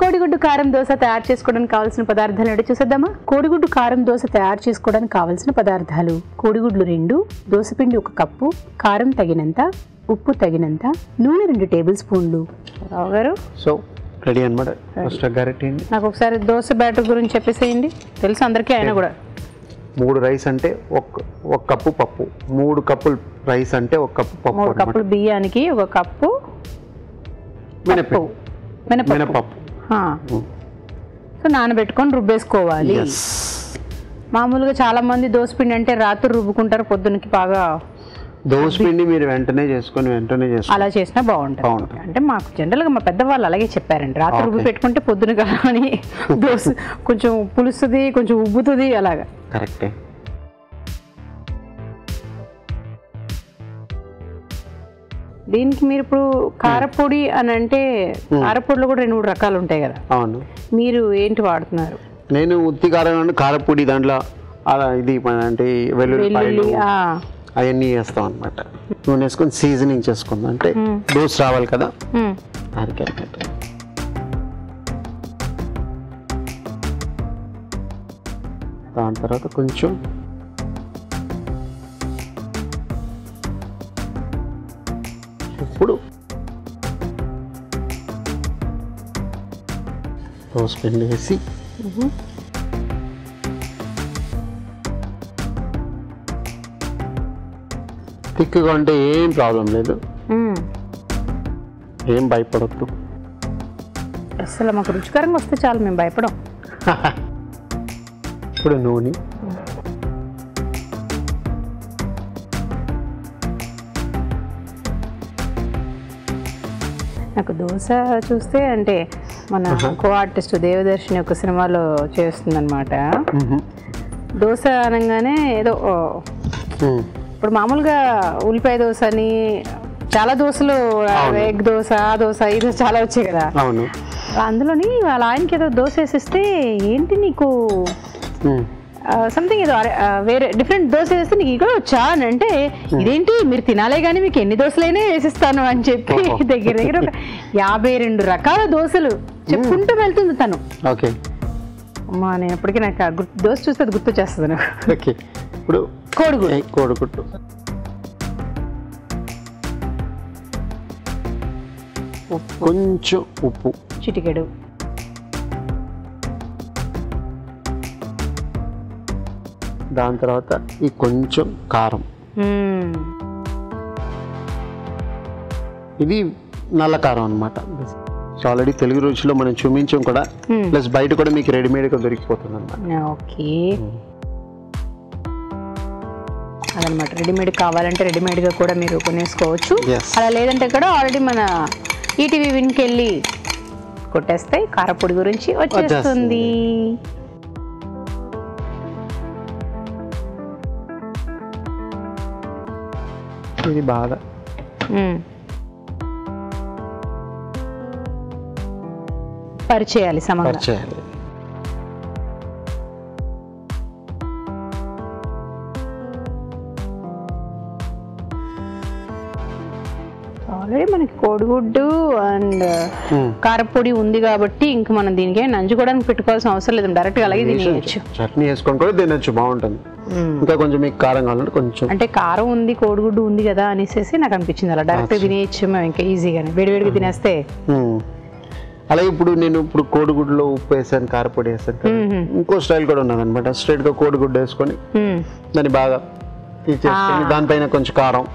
కోడిగుడ్డు కారం దోశ తయారు చేసుకోవడానికి కావాల్సిన పదార్థాలు ఏంటో చూసేద్దామా. కోడిగుడ్డు కారం దోశ తయారు చేసుకోవడానికి కావాల్సిన పదార్థాలు: కోడిగుడ్లు 2, దోశపిండి 1 కప్పు, కారం తగినంత, ఉప్పు తగినంత, నూనె 2 టేబుల్ స్పూన్లు. రావుగారు సో రెడీ అన్నమాట. ఫస్ట్ గారెటండి, నాకు ఒకసారి దోశ బ్యాటర్ గురించి చెప్పేసేయండి, తెలుసు అందరికీ అయినా కూడా. 3 రైస్ అంటే 1 కప్పు పప్పు, 3 కప్పులు రైస్ అంటే 1 కప్పు పప్పు, 3 కప్పులు బియ్యానికి 1 కప్పు మినపప్పు సో నానబెట్టుకొని రుబ్బేసుకోవాలి. మామూలుగా చాలా మంది దోశపిండి అంటే రాత్రి రుబ్బుకుంటారు, పొద్దునకి బాగా. దోశపిండి మీరు వెంటనే చేసుకొని వెంటనే చేసుకోవాలి, అలా చేసినా బాగుంటుంది. అంటే మాకు జనరల్గా మా పెద్దవాళ్ళు అలాగే చెప్పారండి, రాత్రి రుబ్బు పెట్టుకుంటే పొద్దున కానీ దోశ కొంచెం పులుస్తుంది, కొంచెం ఉబ్బుతుంది, అలాగా. కరెక్టే. దీనికి మీరు ఇప్పుడు కారపొడి అని అంటే కారపొడిలో కూడా 2 రకాలు ఉంటాయి కదా. అవును. మీరు ఏంటి వాడుతున్నారు? నేను ఉత్తి కారం, కారపొడి, దాంట్లో అలా ఇది అంటే వెల్లుల్లి అవన్నీ వేస్తాం అనమాట. నూనె వేసుకొని సీజనింగ్ చేసుకుందాం, అంటే దోశ రావాలి కదా దానికి అనమాట. దాని తర్వాత కొంచెం ఇప్పుడు దోశ పిండి వేసి థిక్గా ఉంటే ఏం ప్రాబ్లం లేదు, ఏం భయపడద్దు అసలు. మాకు రుచికరంగా వస్తే చాలు, మేము భయపడం. ఇప్పుడు నూనె, నాకు దోశ చూస్తే అంటే మన కో ఆర్టిస్ట్ దేవదర్శిని ఒక సినిమాలో చేస్తుందన్నమాట. దోశ అనగానే ఏదో ఇప్పుడు మామూలుగా ఉల్లిపాయ దోశ అని చాలా దోశలు, ఎగ్ దోశ, ఆ దోశ, ఈ దోశ చాలా వచ్చాయి కదా. అందులోని వాళ్ళ ఆయనకి ఏదో దోశ వేసిస్తే ఏంటి నీకు సంథింగ్ ఏదో వేరే డిఫరెంట్ దోశ వేస్తే నీకు ఇక్కడ వచ్చా అని అంటే, ఇదేంటి మీరు తినాలే కానీ మీకు ఎన్ని దోశలైనా వేసిస్తాను అని చెప్పి దగ్గర దగ్గర 52 రకాల దోశలు చెప్పుకుంటూ వెళ్తుంది తను. ఓకే అమ్మా, నేను ఇప్పటికీ నాకు దోశ చూస్తే అది గుర్తు చేస్తుంది నాకు. ఓకే ఇప్పుడు కోడిగుడ్డు కొంచెం ఉప్పు, చిటికెడు దాని తర్వాత ఈ కొంచెం కారం, ఇది నల్ల కారం అన్నమాట. ఆల్రెడీ తెలుగు రుచిలో మనం చూపించాం కూడా, ప్లస్ బయట కూడా మీకు రెడీమేడ్గా దొరికిపోతుంది అన్నమాట. ఓకే అదనమాట. రెడీమేడ్ కావాలంటే రెడీమేడ్గా కూడా మీరు కొనేసుకోవచ్చు, అలా లేదంటే కూడా ఆల్రెడీ మన ఈటీవీ విన్కి వెళ్ళి కొట్టేస్తాయి. కారపొడి గురించి వచ్చేస్తుంది. ఇది బాగా పరిచేయాలి, సమానం చేయాలి. ఆల్రెడీ మనకి కోడిగుడ్డు అండ్ కారపొడి ఉంది కాబట్టి ఇంకా మనం దీనికి నంచుకోవడానికి పెట్టుకోవాల్సిన అవసరం లేదు, డైరెక్ట్ గా అలాగే తినేయచ్చు. చట్నీ వేసుకొని కూడా తినచ్చు, బాగుంటుంది. ఇంకా కొంచెం మీకు కారం కావాలంటే కొంచెం, అంటే కారం ఉంది కోడిగుడ్డు ఉంది కదా అనేసి నాకు అనిపించింది, అలా డైరెక్ట్ తినేయచ్చు మేము ఇంకా ఈజీగానే, వేడివేడిగా తినేస్తే. అలాగే ఇప్పుడు నేను ఇప్పుడు కోడిగుడ్డులో ఉప్పు వేసాను, కారపొడి వేసాను, ఇంకో స్టైల్ కూడా ఉన్నది అనమాట. స్ట్రైట్ గా కోడిగుడ్డు వేసుకొని దాన్ని బాగా తీసేసుకొని దానిపైన కొంచెం కారం,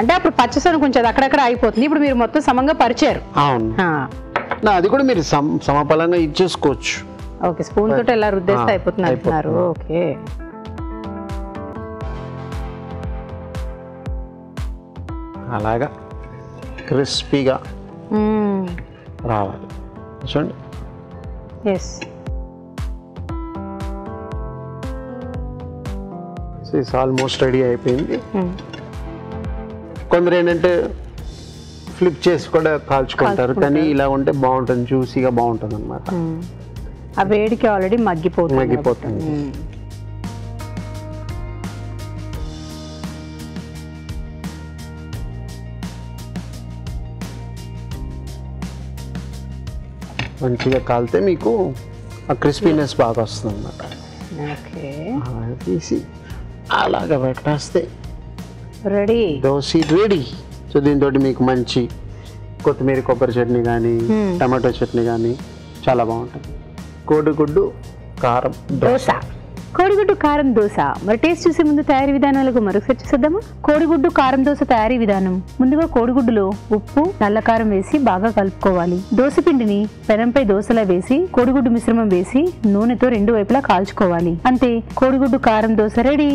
అంటే అప్పుడు పచ్చసన కొంచెం అక్కడక్కడ ఆగిపోతుంది. ఇప్పుడు మీరు మొత్తం సమంగా పరిచారు. అవును, అది కూడా మీరు సమపాలంగా ఇచ్చేసుకోవచ్చు. ఓకే, స్పూన్ తోటి ఎలా రుద్దేస్తే అయిపోతుంది అంటున్నారు. ఓకే, అలాగా క్రిస్పీగా రావాలి చూడండి. ఇట్స్ ఆల్మోస్ట్ రెడీ అయిపోయింది. కొందరు ఏంటంటే ఫ్లిప్ చేసి కూడా కాల్చుకుంటారు, కానీ ఇలా ఉంటే బాగుంటుంది, జ్యూసీగా బాగుంటుంది అన్నమాట. ఆ వేడికి ఆల్రెడీ మగ్గిపోతుంది. మంచిగా కాల్తే మీకు ఆ క్రిస్పీనెస్ బాగా వస్తుందన్నమాట. ఓకే తీసి అలాగా పెట్టేస్తే రెడీ దోశ రెడీ. సో దీంతో మీకు మంచి కొత్తిమీర కొబ్బరి చట్నీ కానీ టమాటో చట్నీ కానీ చాలా బాగుంటుంది. కోడిగుడ్డు కారం దోశ. కోడిగుడ్డు కారం దోశ మరి టేస్ట్ చేసే ముందు తయారీ విధానాలకు మరొకసారి చూసేద్దామా? కోడిగుడ్డు కారం దోశ తయారీ విధానం. ముందుగా కోడిగుడ్డులో ఉప్పు నల్ల కారం వేసి బాగా కలుపుకోవాలి. దోశ పిండిని పెనంపై దోశలా వేసి కోడిగుడ్డు మిశ్రమం వేసి నూనెతో రెండు వైపులా కాల్చుకోవాలి. అంతే కోడిగుడ్డు కారం దోశ రెడీ.